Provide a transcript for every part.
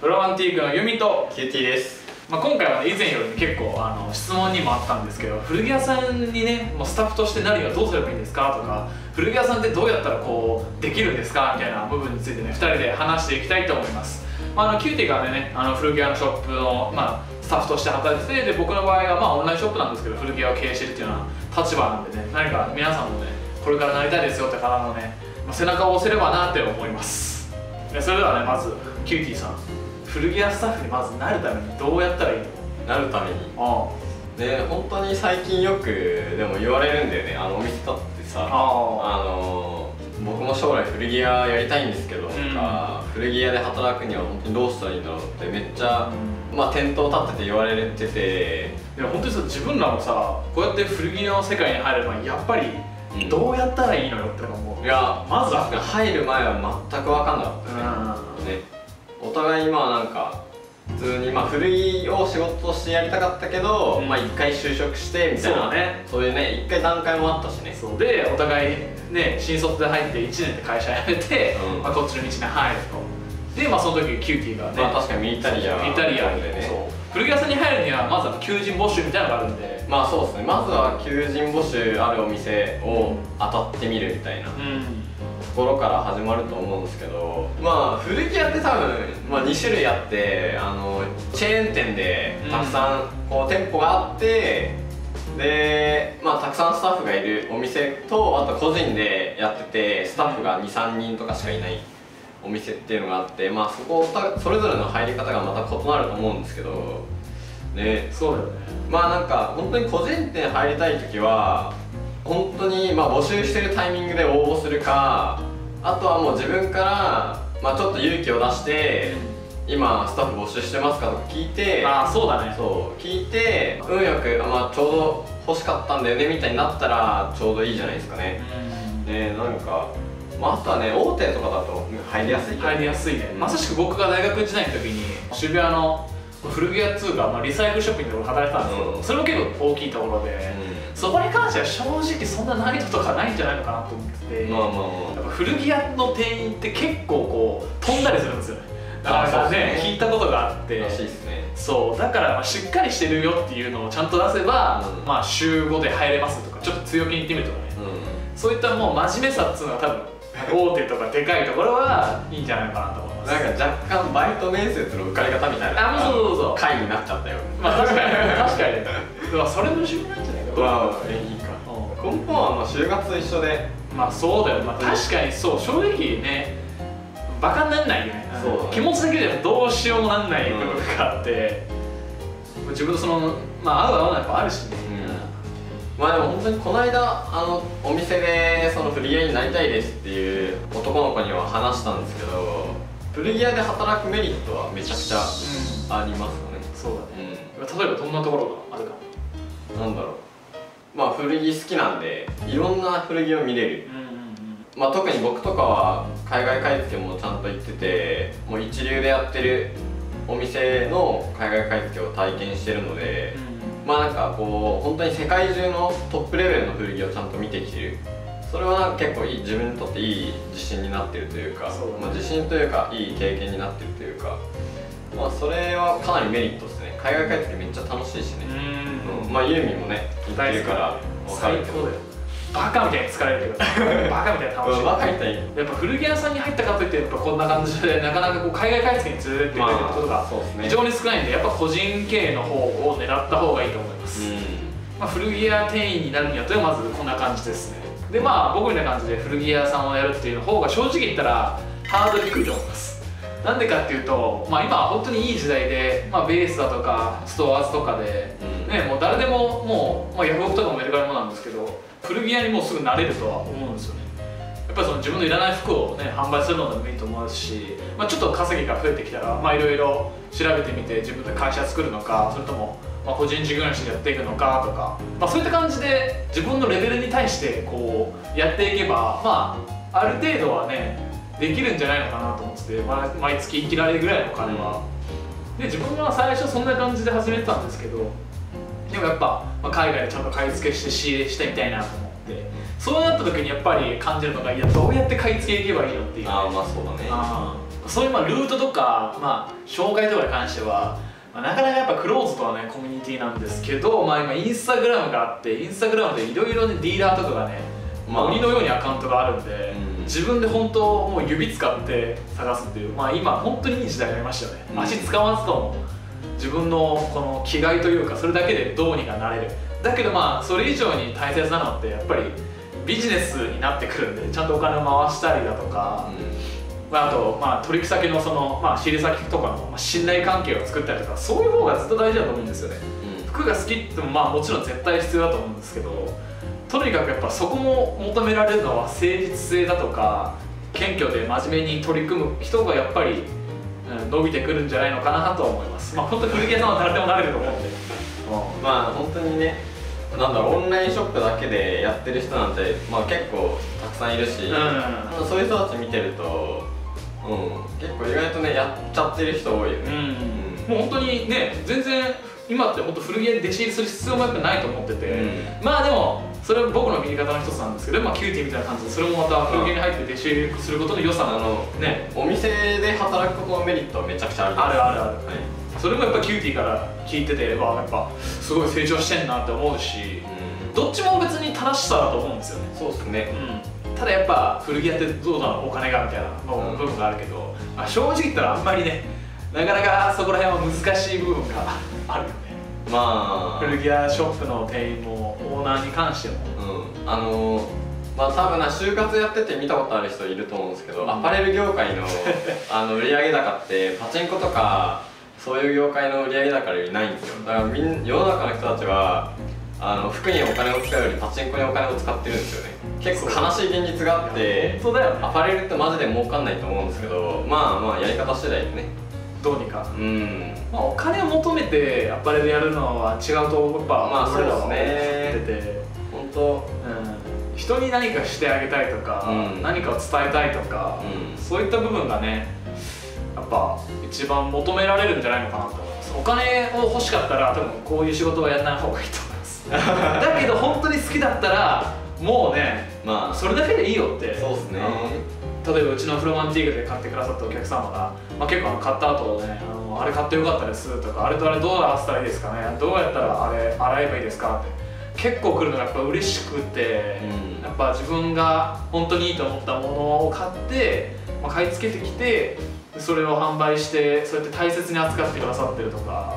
フロアンティークのユミとキューティーです。今回は、ね、以前より結構質問にもあったんですけど、古着屋さんにねもうスタッフとしてなるにはどうすればいいんですかとか、古着屋さんってどうやったらこうできるんですかみたいな部分についてね2人で話していきたいと思います。キューティーがね古着屋のショップの、スタッフとして働いてて、で僕の場合はオンラインショップなんですけど古着屋を経営してるっていうような立場なんでね、何か皆さんもねこれからなりたいですよって方のね、背中を押せればなって思います。でそれではね、まずキューティーさん、古着屋スタッフにまずなるためにどうやったらいいとなるためにで本当に最近よくでも言われるんだよね、お店だってさ僕も将来古着屋やりたいんですけどとか、古着屋で働くには本当にどうしたらいいんだろうってめっちゃ、店頭立ってて言われてて、でも本当にさ自分らもさこうやって古着の世界に入ればやっぱりどうやったらいいのよって思う。いやまず入る前は全く分かんなかったね。お互い今はなんか普通に古着を仕事としてやりたかったけど、1回就職してみたいな、そういうね1回段階もあったしね。そうでお互いね新卒で入って1年で会社辞めて、こっちの道に入ると。でその時キューティーがね、確かにミリタリアでね古着屋さんに入るにはまずは求人募集みたいなのがあるんで、そうですね、まずは求人募集あるお店を当たってみるみたいなところから始まると思うんですけど、古着屋って多分、2種類あって、チェーン店でたくさん店舗があって、で、たくさんスタッフがいるお店と、あと個人でやっててスタッフが 2,3 人とかしかいないお店っていうのがあって、それぞれの入り方がまた異なると思うんですけどね。そうだよね。なんか本当に個人店入りたい時は本当に募集してるタイミングで応募するか、あとはもう自分から、ちょっと勇気を出して「今スタッフ募集してますか?」とか聞いて、そうだね、そう聞いて運よく、ちょうど欲しかったんだよねみたいになったらちょうどいいじゃないですかね。でなんか、あとはね大手とかだと入りやすい、入りやすいね。まさしく僕が大学時代の時に渋谷の古着屋2が、リサイクルショップに働いてたんですけど、それも結構大きいところで、そこに関しては正直そんな難易度とかないんじゃないのかなと思ってて、やっぱ古着屋の店員って結構飛んだりするんですよね。だからね聞いたことがあってらしいですね。そうだからしっかりしてるよっていうのをちゃんと出せば、週5で入れますとかちょっと強気に言ってみるとかね、そういったもう真面目さっていうのは多分大手とかでかいところはいいんじゃないかなと思います。なんか若干バイト面接の受かり方みたいな、そう回になっちゃったよ。確かに確かに、それも趣味なんじゃないか。いいか。根本は就活と一緒で、そうだよ。確かにそう。正直ね、バカになんないよね。気持ちだけでどうしようもなんない部分があって、自分とその合う合わないもあるしね。でも本当にこの間お店で古着屋になりたいですっていう男の子には話したんですけど、古着屋で働くメリットはめちゃくちゃありますよね。そうだね。例えばどんなところがあるかなんだろう、古着好きなんでいろんな古着を見れる。特に僕とかは海外買い付けもちゃんと行ってて、もう一流でやってるお店の海外買い付けを体験してるので、なんか本当に世界中のトップレベルの古着をちゃんと見てきてる。それは結構自分にとっていい自信になってるというか、自信というかいい経験になってるというか、それはかなりメリットですね。海外帰ってめっちゃ楽しいしね。ユーミンもね行ってるから分かるけど、バカみたいに疲れるけどバカみたいに楽しい。バカみたいにやっぱ古着屋さんに入ったかといって、こんな感じでなかなか海外買い付けに連れてってくれるってことが非常に少ないんで、やっぱ個人経営の方を狙った方がいいと思います。古着屋店員になるにはまずこんな感じですね。で僕みたいな感じで古着屋さんをやるっていう方が正直言ったらハードル低いと思います。なんでかっていうと、今は本当にいい時代で、ベースだとかストアーズとかで、もう誰でももうヤフオクとかもメルカリもなんですけど、古着屋にもうすぐ慣れるとは思うんですよね。やっぱり自分のいらない服をね販売するのでもいいと思うし、ちょっと稼ぎが増えてきたらいろいろ調べてみて自分で会社作るのか、それとも個人事業主でやっていくのかとか、そういった感じで自分のレベルに対してやっていけば、ある程度はねできるんじゃないのかなと思ってて、毎月生きられるぐらいのお金は。で自分は最初そんな感じで始めてたんですけど、でもやっぱ海外でちゃんと買い付けして仕入れしてみたいなと思っ、そうなった時にやっぱり感じるのが、いやどうやって買い付けに行けばいいのっていう、ね、ああまあそうだね、そういうまあルートとか、まあ、紹介とかに関しては、まあ、なかなかやっぱクローズとはねコミュニティなんですけど、まあ、今インスタグラムがあって、インスタグラムでいろいろねディーラーとかがね、まあ、鬼のようにアカウントがあるんで、うん、自分で本当もう指使って探すっていう、まあ、今本当にいい時代になりましたよね、うん、足使わずとも自分のこの気概というか、それだけでどうにかなれる。だけどまあそれ以上に大切なのってやっぱりビジネスになってくるんで、ちゃんとお金を回したりだとか、うん、あとまあ取引先のそのまあ仕入れ先とかの信頼関係を作ったりとか、そういう方がずっと大事だと思うんですよね、うん、服が好きってもまあもちろん絶対必要だと思うんですけど、とにかくやっぱそこも求められるのは誠実性だとか、謙虚で真面目に取り組む人がやっぱり伸びてくるんじゃないのかなと思います。まあ本当に古着屋さんは誰でもなれると思うんで。まあ本当にね、なんだろう、オンラインショップだけでやってる人なんてまあ結構たくさんいるし、そういう人たち見てると、結構意外とねやっちゃってる人多いよね。もう本当にね、全然今って本当古着屋に弟子入りする必要もやっぱないと思ってて、まあでもそれは僕の見方の一つなんですけど、まあ、キューティーみたいな感じで、それもまた古着に入って弟子入りすることの良さなの、ね、お店で働くことのメリットはめちゃくちゃあるんですよ。あるあるある、はい、それもやっぱキューティーから聞いててればやっぱすごい成長してんなって思うし、うん、どっちも別に正しさだと思うんですよね。そうですね、うん、ただやっぱ古着屋ってどうなの、お金がみたいな、まあ、部分があるけど、まあ、正直言ったらあんまりね、なかなかそこら辺は難しい部分があるよね。まあ、古着屋ショップの店員もオーナーに関しても、まあ多分な就活やってて見たことある人いると思うんですけど、アパレル業界の売上高ってパチンコとかそういう業界の売上高よりないんですよ。だから世の中の人たちは服にお金を使うよりパチンコにお金を使ってるんですよね。結構悲しい現実があって、本当だよ、ね、アパレルってマジで儲かんないと思うんですけど、まあまあやり方次第でね、どうにか、まあお金を求めてアパレルやるのは違うとやっぱ俺らは思ってて、本当人に何かしてあげたいとか、何かを伝えたいとか、そういった部分がねやっぱ一番求められるんじゃないのかなと思います。お金を欲しかったら多分こういう仕事はやらない方がいいと思います。だけど本当に好きだったらもうね、まあそれだけでいいよって。そうですね、例えばうちのフロマンティークで買ってくださったお客様が、まあ、結構買った後ね、あれ買ってよかったですとか、あれとあれどう洗ったらいいですかね、どうやったらあれ洗えばいいですかって結構来るのがやっぱ嬉しくて、やっぱ自分が本当にいいと思ったものを買って、まあ、買い付けてきてそれを販売して、そうやって大切に扱ってくださってるとか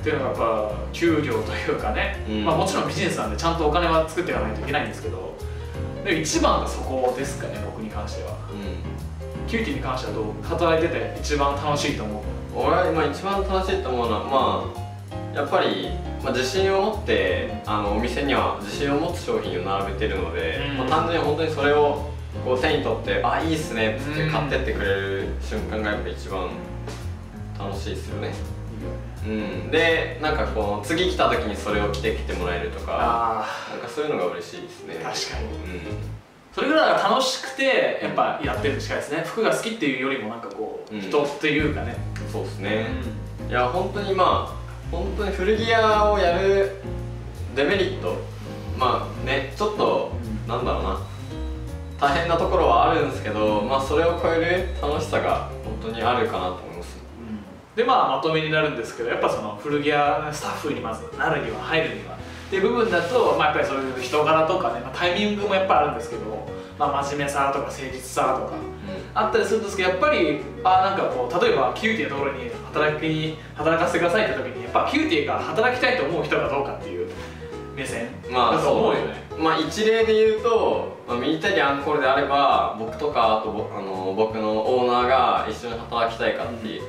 っていうのがやっぱ給料というかね、まあもちろんビジネスなんでちゃんとお金は作っていかないといけないんですけど。で一番がそこですかね、僕に関しては。キューティーに関してはどう働いてて一番楽しいと思う？俺は今一番楽しいと思うのは、まあやっぱり、まあ、自信を持ってお店には自信を持つ商品を並べてるので、まあ、単純に本当にそれをこう手に取って「あいいっすね」って買ってってくれる瞬間がやっぱ一番楽しいですよね。でなんかこう次来た時にそれを着てきてもらえるとか、なんかそういうのが嬉しいですね。確かに、それぐらい楽しくてやっぱやってるに近いですね。服が好きっていうよりもなんかこう人っていうかね、そうですね、いや本当にまあ本当に古着屋をやるデメリット、まあねちょっとなんだろうな大変なところはあるんですけど、まあそれを超える楽しさが本当にあるかなと思います。でまあ、まとめになるんですけど、やっぱその古着屋スタッフにまずなるには入るにはっていう部分だと、まあ、やっぱりそういう人柄とかね、まあ、タイミングもやっぱあるんですけど、まあ、真面目さとか誠実さとか、あったりするんですけど、やっぱりなんかこう例えばキューティーのところに働かせてくださいって時に、やっぱキューティーが働きたいと思う人がどうかっていう目線だと思うよね。まあ一例で言うと、まあ、ミリタリーアンコールであれば僕とか僕のオーナーが一緒に働きたいかっていう。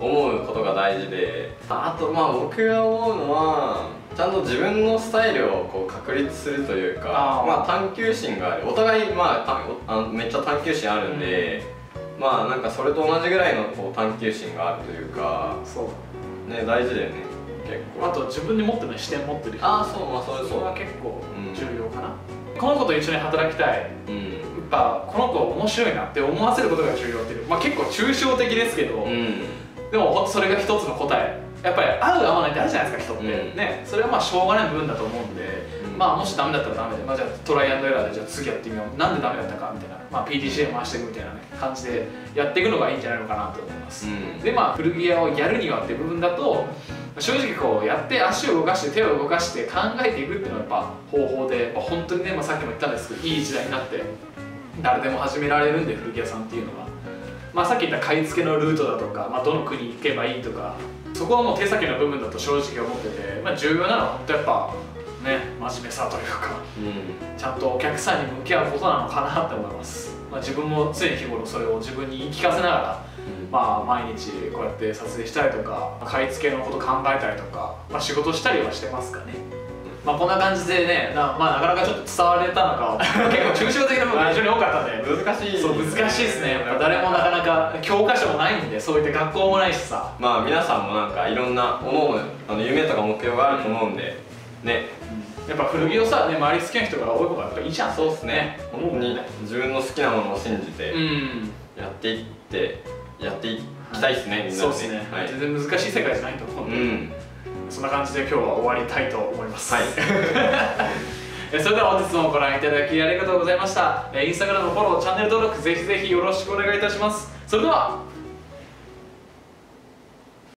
思うことが大事で、あとまあ僕が思うのはちゃんと自分のスタイルをこう確立するというか、まあ探求心がある、お互いまあめっちゃ探求心あるんで、まあなんかそれと同じぐらいのこう探求心があるというか、そうね大事だよね。結構あと自分で持ってない視点持ってる人、ああそう、まあそれは結構重要かな。この子と一緒に働きたい、やっぱこの子面白いなって思わせることが重要っていう、まあ結構抽象的ですけど。でもほんとそれが一つの答え、やっぱり合う合わないってあるじゃないですか人って、ね、それはまあしょうがない部分だと思うんで、まあもしダメだったらダメで、まあ、じゃあトライアンドエラーでじゃあ次やってみよう、なんでダメだったかみたいな、まあ、PDCA 回していくみたいな、ね、感じでやっていくのがいいんじゃないのかなと思います、うん、でまあ古着屋をやるにはって部分だと正直こうやって足を動かして手を動かして考えていくっていうのはやっぱ方法で、まあ、本当にね、まあ、さっきも言ったんですけどいい時代になって誰でも始められるんで古着屋さんっていうのは、まあ、さっき言った買い付けのルートだとか、まあ、どの国に行けばいいとかそこはもう手先の部分だと正直思ってて、まあ、重要なのは本当やっぱね真面目さというか、うん、ちゃんとお客さんに向き合うことなのかなって思います、まあ、自分も常に日頃それを自分に言い聞かせながら、うん、まあ毎日こうやって撮影したりとか買い付けのこと考えたりとか、まあ、仕事したりはしてますかね、うん、まあこんな感じでね まあ、なかなかちょっと伝われたのか結構抽象的な部分が非常に多かったんで難しい、そう難しいですね。誰もなかなか教科書もないんでそういった学校もないしさ、まあ皆さんもなんかいろんな思う夢とか目標があると思うんで、うん、ねやっぱ古着をさ、ね、周り好きな人が多い方がやっぱいいじゃん。そうですね、本当に自分の好きなものを信じてやっていきたいですね、はい、みんなで、ね、そうですね、はい、全然難しい世界じゃないと思うんで、うん、そんな感じで今日は終わりたいと思います、はい、それでは本日もご覧いただきありがとうございました。インスタグラムのフォロー、チャンネル登録ぜひぜひよろしくお願いいたします。それでは。